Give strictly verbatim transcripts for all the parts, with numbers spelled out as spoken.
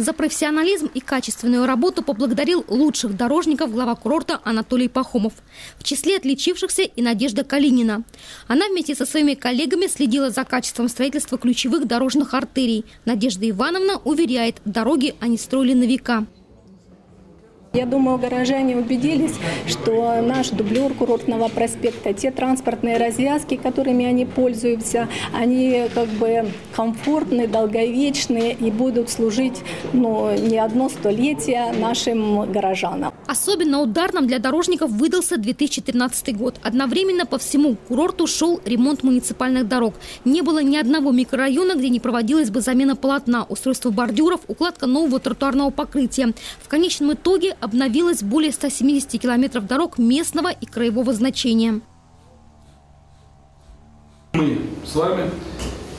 За профессионализм и качественную работу поблагодарил лучших дорожников глава курорта Анатолий Пахомов. В числе отличившихся и Надежда Калинина. Она вместе со своими коллегами следила за качеством строительства ключевых дорожных артерий. Надежда Ивановна уверяет, дороги они строили на века. Я думаю, горожане убедились, что наш дублер Курортного проспекта, те транспортные развязки, которыми они пользуются, они как бы комфортны, долговечны и будут служить, ну, не одно столетие нашим горожанам. Особенно ударным для дорожников выдался две тысячи тринадцатый год. Одновременно по всему курорту шел ремонт муниципальных дорог. Не было ни одного микрорайона, где не проводилась бы замена полотна, устройство бордюров, укладка нового тротуарного покрытия. В конечном итоге обновилось более ста семидесяти километров дорог местного и краевого значения. Мы с вами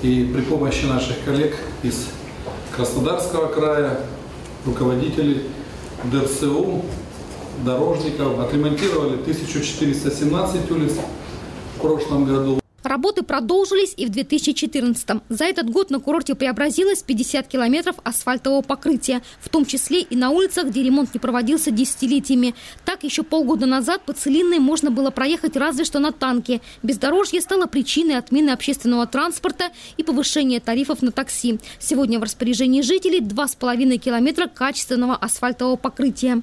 и при помощи наших коллег из Краснодарского края, руководителей ДРСУ, дорожников, отремонтировали тысячу четыреста семнадцать улиц в прошлом году. Работы продолжились и в две тысячи четырнадцатом. За этот год на курорте преобразилось пятьдесят километров асфальтового покрытия, в том числе и на улицах, где ремонт не проводился десятилетиями. Так, еще полгода назад по Целинной можно было проехать разве что на танке. Бездорожье стало причиной отмены общественного транспорта и повышения тарифов на такси. Сегодня в распоряжении жителей два с половиной километра качественного асфальтового покрытия.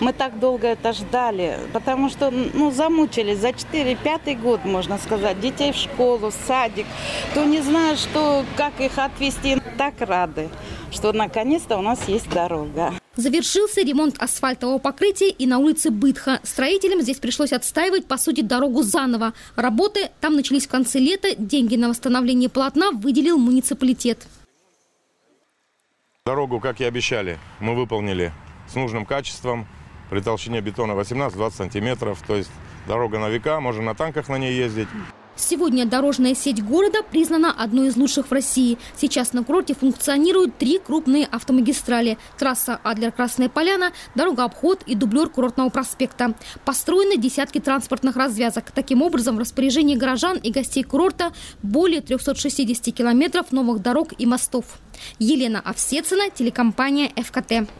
Мы так долго это ждали, потому что, ну, замучились за четвёртый-пятый год, можно сказать. Детей в школу, в садик, то не знаю, что, как их отвезти. Так рады, что наконец-то у нас есть дорога. Завершился ремонт асфальтового покрытия и на улице Бытха. Строителям здесь пришлось отстаивать, по сути, дорогу заново. Работы там начались в конце лета. Деньги на восстановление полотна выделил муниципалитет. Дорогу, как и обещали, мы выполнили с нужным качеством. При толщине бетона восемнадцать-двадцать сантиметров, то есть дорога на века, можно на танках на ней ездить. Сегодня дорожная сеть города признана одной из лучших в России. Сейчас на курорте функционируют три крупные автомагистрали. Трасса Адлер-Красная Поляна, дорога-обход и дублер Курортного проспекта. Построены десятки транспортных развязок. Таким образом, в распоряжении горожан и гостей курорта более трёхсот шестидесяти километров новых дорог и мостов. Елена Авсецина, телекомпания ФКТ.